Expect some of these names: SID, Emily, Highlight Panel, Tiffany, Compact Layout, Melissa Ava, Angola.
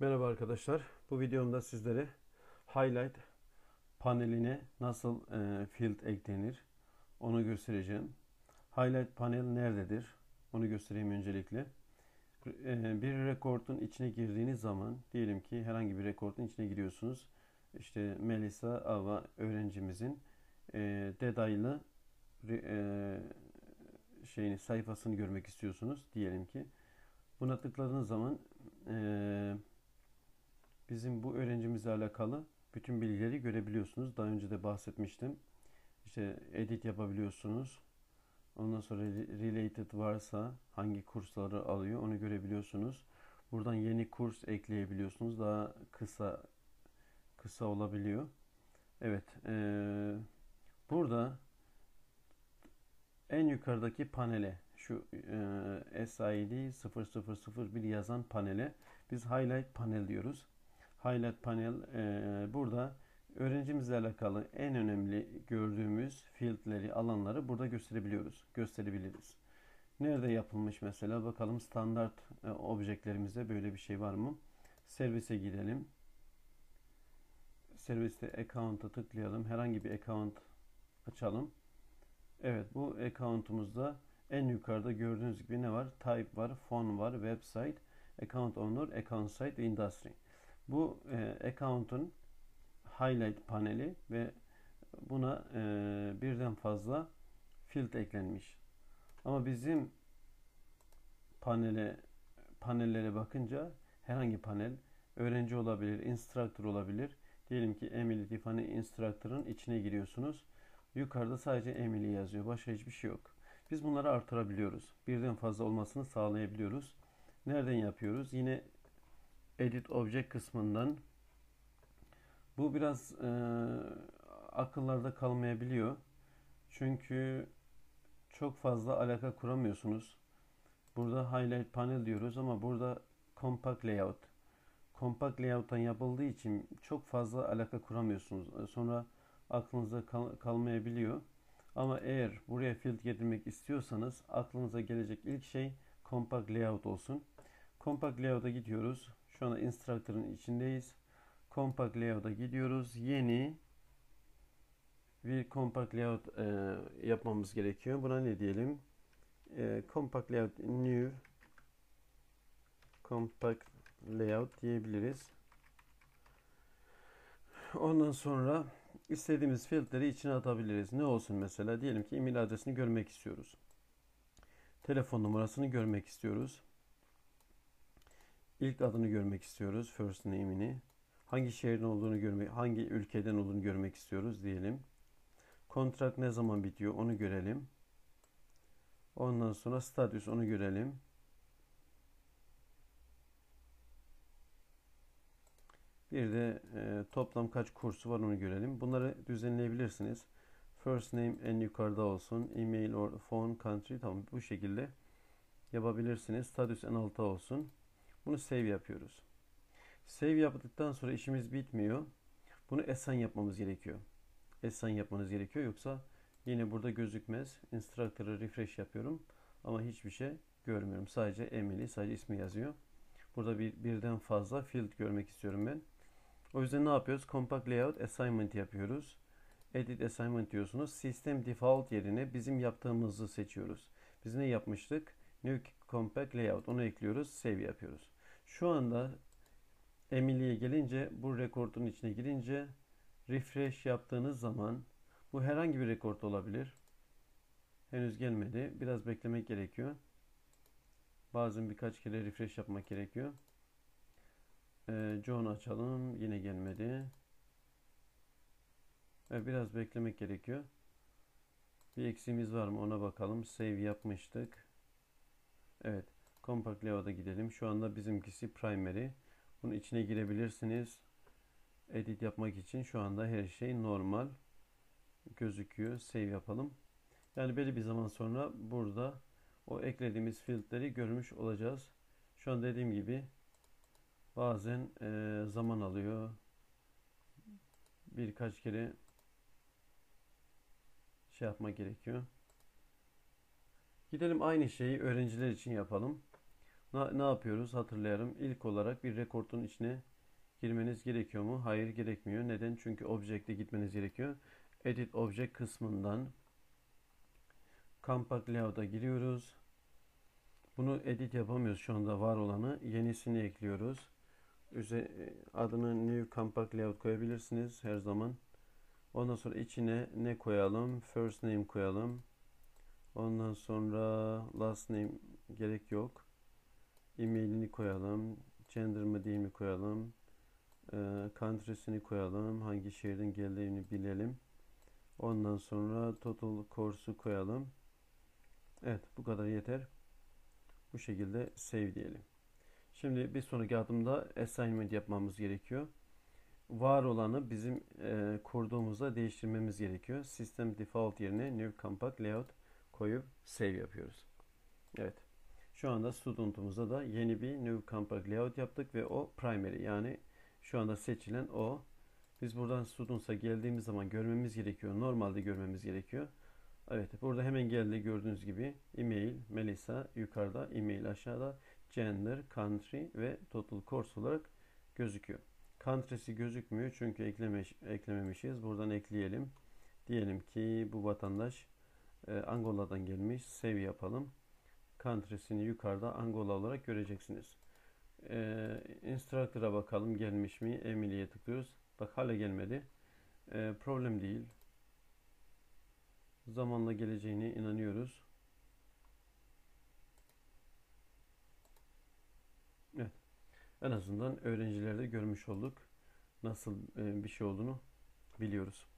Merhaba arkadaşlar. Bu videomda sizlere highlight paneline nasıl field eklenir onu göstereceğim. Highlight panel nerededir? Onu göstereyim öncelikle. Bir rekordun içine girdiğiniz zaman, diyelim ki herhangi bir rekordun içine giriyorsunuz. İşte Melissa Ava öğrencimizin detaylı sayfasını görmek istiyorsunuz diyelim ki. Buna tıkladığınız zaman bizim bu öğrencimizle alakalı bütün bilgileri görebiliyorsunuz. Daha önce de bahsetmiştim. İşte edit yapabiliyorsunuz. Ondan sonra related varsa hangi kursları alıyor onu görebiliyorsunuz. Buradan yeni kurs ekleyebiliyorsunuz. Daha kısa olabiliyor. Evet. Burada en yukarıdaki panele, şu SID 0001 yazan panele biz highlight panel diyoruz. Highlight panel burada öğrencimizle alakalı en önemli gördüğümüz fieldleri, alanları burada gösterebiliriz. Nerede yapılmış mesela bakalım, standart objektlerimizde böyle bir şey var mı? Servise gidelim. Serviste account'a tıklayalım. Herhangi bir account açalım. Evet, bu account'umuzda en yukarıda gördüğünüz gibi ne var? Type var, font var, website, account owner, account site ve industry. Bu account'un highlight paneli ve buna birden fazla field eklenmiş. Ama bizim panellere bakınca herhangi panel öğrenci olabilir, instructor olabilir. Diyelim ki Emily, Tiffany instructor'ın içine giriyorsunuz. Yukarıda sadece Emily yazıyor. Başka hiçbir şey yok. Biz bunları artırabiliyoruz. Birden fazla olmasını sağlayabiliyoruz. Nereden yapıyoruz? Yine edit object kısmından. Bu biraz akıllarda kalmayabiliyor. Çünkü çok fazla alaka kuramıyorsunuz. Burada highlight panel diyoruz ama burada compact layout. Compact layout'tan yapıldığı için çok fazla alaka kuramıyorsunuz. Sonra aklınıza kalmayabiliyor. Ama eğer buraya field getirmek istiyorsanız aklınıza gelecek ilk şey compact layout olsun. Compact layout'a gidiyoruz. Şu anda instructor'ın içindeyiz. Compact layout'a gidiyoruz. Yeni bir compact layout yapmamız gerekiyor. Buna ne diyelim? Compact layout new compact layout diyebiliriz. Ondan sonra istediğimiz fieldleri içine atabiliriz. Ne olsun mesela? Diyelim ki e-mail adresini görmek istiyoruz. Telefon numarasını görmek istiyoruz. İlk adını görmek istiyoruz. First name'ini. Hangi şehrin olduğunu görmek, hangi ülkeden olduğunu görmek istiyoruz diyelim. Kontrat ne zaman bitiyor onu görelim. Ondan sonra status onu görelim. Bir de toplam kaç kursu var onu görelim. Bunları düzenleyebilirsiniz. First name en yukarıda olsun. Email or phone country, tamam, bu şekilde yapabilirsiniz. Status en altta olsun. Bunu save yapıyoruz. Save yaptıktan sonra işimiz bitmiyor. Bunu assign yapmamız gerekiyor. Assign yapmanız gerekiyor. Yoksa yine burada gözükmez. Instructor'ı refresh yapıyorum. Ama hiçbir şey görmüyorum. Sadece Emily, sadece ismi yazıyor. Burada birden fazla field görmek istiyorum ben. O yüzden ne yapıyoruz? Compact layout assignment yapıyoruz. Edit assignment diyorsunuz. System default yerine bizim yaptığımızı seçiyoruz. Biz ne yapmıştık? New compact layout. Onu ekliyoruz. Save yapıyoruz. Şu anda Emily'ye gelince, bu rekordun içine girince refresh yaptığınız zaman, bu herhangi bir rekord olabilir. Henüz gelmedi. Biraz beklemek gerekiyor. Bazen birkaç kere refresh yapmak gerekiyor. John açalım. Yine gelmedi. Biraz beklemek gerekiyor. Bir eksiğimiz var mı ona bakalım. Save yapmıştık. Evet. Compact layout'a gidelim. Şu anda bizimkisi primary. Bunun içine girebilirsiniz. Edit yapmak için şu anda her şey normal gözüküyor. Save yapalım. Yani belli bir zaman sonra burada o eklediğimiz fieldleri görmüş olacağız. Şu an dediğim gibi bazen zaman alıyor. Birkaç kere şey yapmak gerekiyor. Gidelim aynı şeyi öğrenciler için yapalım. Ne yapıyoruz hatırlayalım. İlk olarak bir rekortun içine girmeniz gerekiyor mu? Hayır, gerekmiyor. Neden? Çünkü object'e gitmeniz gerekiyor. Edit Object kısmından Compact Layout'a giriyoruz. Bunu edit yapamıyoruz şu anda, var olanı. Yenisini ekliyoruz. Adını New Compact Layout koyabilirsiniz her zaman. Ondan sonra içine ne koyalım? First name koyalım. Ondan sonra last name gerek yok. E-mailini koyalım. Gender mı değil mi koyalım. Country'sini koyalım. Hangi şehirden geldiğini bilelim. Ondan sonra total course'u koyalım. Evet, bu kadar yeter. Bu şekilde save diyelim. Şimdi bir sonraki adımda assignment yapmamız gerekiyor. Var olanı bizim kurduğumuzda değiştirmemiz gerekiyor. System default yerine new compact layout koyup save yapıyoruz. Evet. Şu anda student'umuzda da yeni bir new compact layout yaptık ve o primary, yani şu anda seçilen o. Biz buradan students'a geldiğimiz zaman görmemiz gerekiyor. Normalde görmemiz gerekiyor. Evet, burada hemen geldi, gördüğünüz gibi email Melissa yukarıda, email aşağıda, gender, country ve total course olarak gözüküyor. Country'si gözükmüyor çünkü eklememişiz. Buradan ekleyelim. Diyelim ki bu vatandaş Angola'dan gelmiş. Save yapalım. Country'sini yukarıda Angola olarak göreceksiniz. Instructor'a bakalım, gelmiş mi? Emily'ye tıklıyoruz. Bak, hala gelmedi. Problem değil. Zamanla geleceğine inanıyoruz. Evet. En azından öğrenciler de görmüş olduk. Nasıl bir şey olduğunu biliyoruz.